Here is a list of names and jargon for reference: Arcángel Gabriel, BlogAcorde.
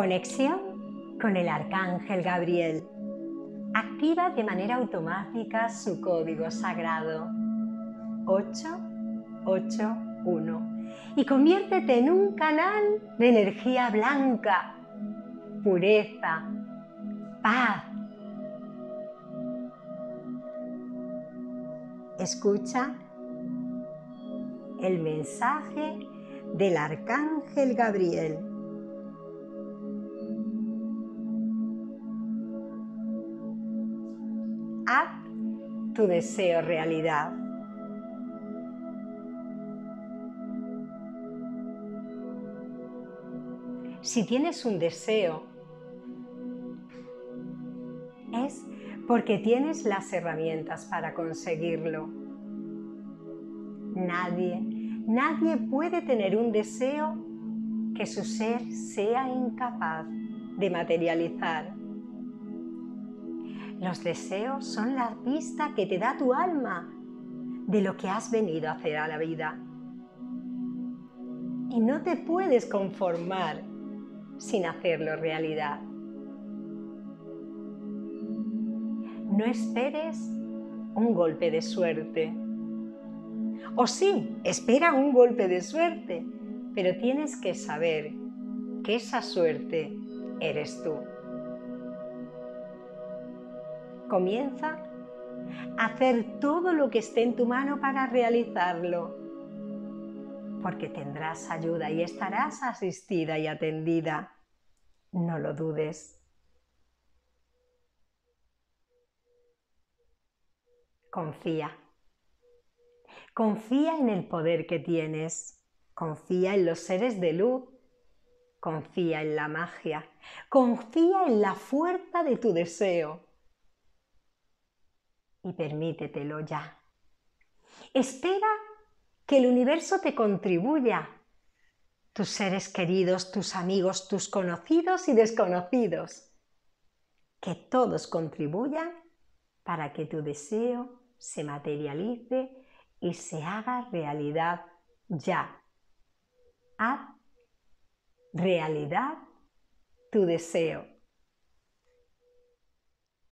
Conexión con el Arcángel Gabriel. Activa de manera automática su código sagrado 881 y conviértete en un canal de energía blanca, pureza, paz. Escucha el mensaje del Arcángel Gabriel. Haz tu deseo realidad. Si tienes un deseo, es porque tienes las herramientas para conseguirlo. Nadie puede tener un deseo que su ser sea incapaz de materializar. Los deseos son la pista que te da tu alma de lo que has venido a hacer a la vida. Y no te puedes conformar sin hacerlo realidad. No esperes un golpe de suerte. O sí, espera un golpe de suerte, pero tienes que saber que esa suerte eres tú. Comienza a hacer todo lo que esté en tu mano para realizarlo, porque tendrás ayuda y estarás asistida y atendida. No lo dudes. Confía. Confía en el poder que tienes. Confía en los seres de luz. Confía en la magia. Confía en la fuerza de tu deseo. Y permítetelo ya. Espera que el universo te contribuya, tus seres queridos, tus amigos, tus conocidos y desconocidos, que todos contribuyan para que tu deseo se materialice y se haga realidad ya. Haz realidad tu deseo.